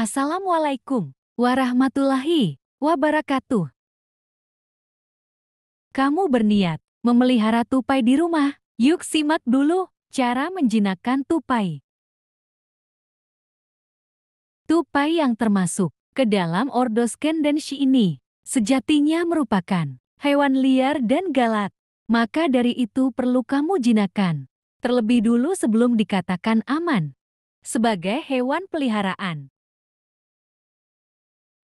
Assalamualaikum warahmatullahi wabarakatuh. Kamu berniat memelihara tupai di rumah? Yuk simak dulu cara menjinakkan tupai. Tupai yang termasuk ke dalam ordo Scandentia ini sejatinya merupakan hewan liar dan galat. Maka dari itu perlu kamu jinakan terlebih dulu sebelum dikatakan aman sebagai hewan peliharaan.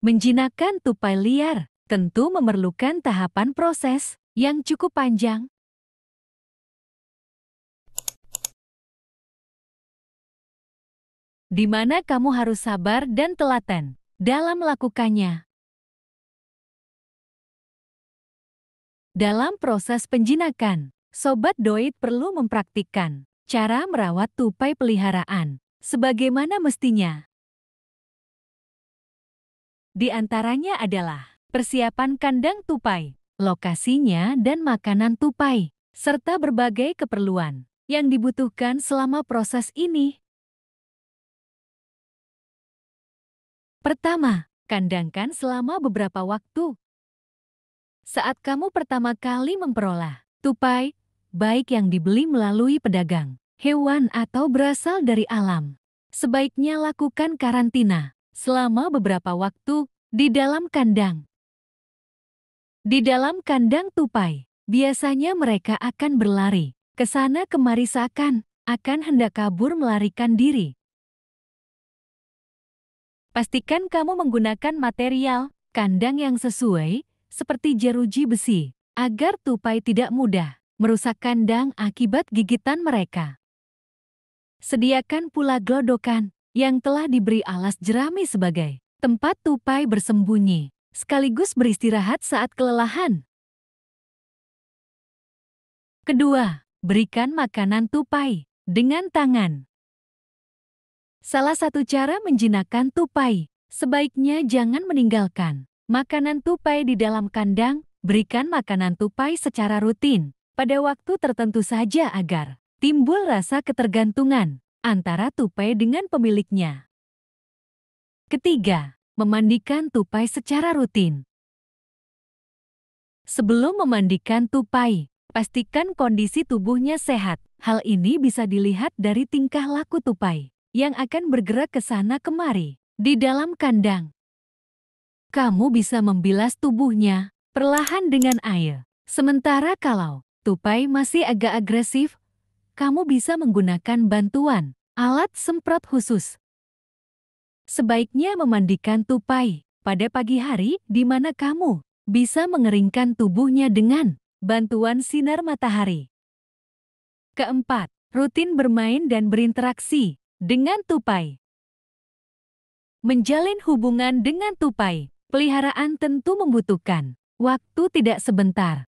Menjinakkan tupai liar tentu memerlukan tahapan proses yang cukup panjang. Di mana kamu harus sabar dan telaten dalam melakukannya. Dalam proses penjinakan, Sobat Doit perlu mempraktikkan cara merawat tupai peliharaan sebagaimana mestinya. Di antaranya adalah persiapan kandang tupai, lokasinya dan makanan tupai, serta berbagai keperluan yang dibutuhkan selama proses ini. Pertama, kandangkan selama beberapa waktu. Saat kamu pertama kali memperoleh tupai, baik yang dibeli melalui pedagang, hewan atau berasal dari alam, sebaiknya lakukan karantina selama beberapa waktu di dalam kandang. Di dalam kandang tupai, biasanya mereka akan berlari ke sana kemari seakan akan hendak kabur melarikan diri. Pastikan kamu menggunakan material kandang yang sesuai, seperti jeruji besi, agar tupai tidak mudah merusak kandang akibat gigitan mereka. Sediakan pula glodokan yang telah diberi alas jerami sebagai tempat tupai bersembunyi, sekaligus beristirahat saat kelelahan. Kedua, berikan makanan tupai dengan tangan. Salah satu cara menjinakkan tupai, sebaiknya jangan meninggalkan makanan tupai di dalam kandang. Berikan makanan tupai secara rutin pada waktu tertentu saja agar timbul rasa ketergantungan antara tupai dengan pemiliknya. Ketiga, memandikan tupai secara rutin. Sebelum memandikan tupai, pastikan kondisi tubuhnya sehat. Hal ini bisa dilihat dari tingkah laku tupai yang akan bergerak ke sana kemari di dalam kandang. Kamu bisa membilas tubuhnya perlahan dengan air. Sementara kalau tupai masih agak agresif, kamu bisa menggunakan bantuan alat semprot khusus. Sebaiknya memandikan tupai pada pagi hari di mana kamu bisa mengeringkan tubuhnya dengan bantuan sinar matahari. Keempat, rutin bermain dan berinteraksi dengan tupai. Menjalin hubungan dengan tupai peliharaan tentu membutuhkan waktu tidak sebentar.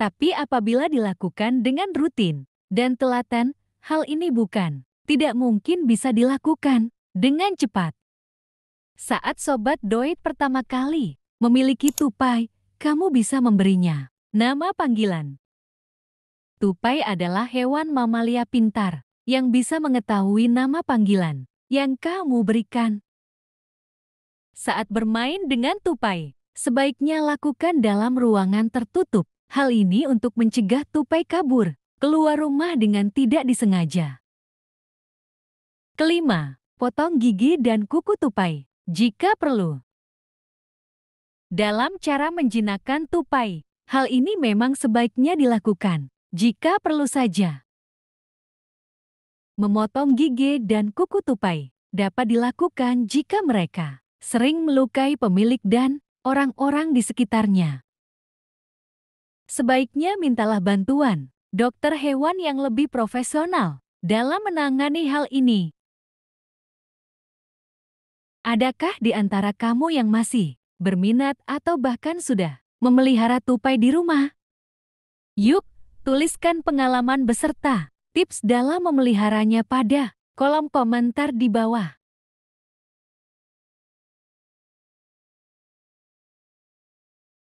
Tapi apabila dilakukan dengan rutin dan telaten, hal ini bukan tidak mungkin bisa dilakukan dengan cepat. Saat Sobat Doit pertama kali memiliki tupai, kamu bisa memberinya nama panggilan. Tupai adalah hewan mamalia pintar yang bisa mengetahui nama panggilan yang kamu berikan. Saat bermain dengan tupai, sebaiknya lakukan dalam ruangan tertutup. Hal ini untuk mencegah tupai kabur keluar rumah dengan tidak disengaja. Kelima, potong gigi dan kuku tupai jika perlu. Dalam cara menjinakkan tupai, hal ini memang sebaiknya dilakukan jika perlu saja. Memotong gigi dan kuku tupai dapat dilakukan jika mereka sering melukai pemilik dan orang-orang di sekitarnya. Sebaiknya mintalah bantuan dokter hewan yang lebih profesional dalam menangani hal ini. Adakah di antara kamu yang masih berminat atau bahkan sudah memelihara tupai di rumah? Yuk, tuliskan pengalaman beserta tips dalam memeliharanya pada kolom komentar di bawah.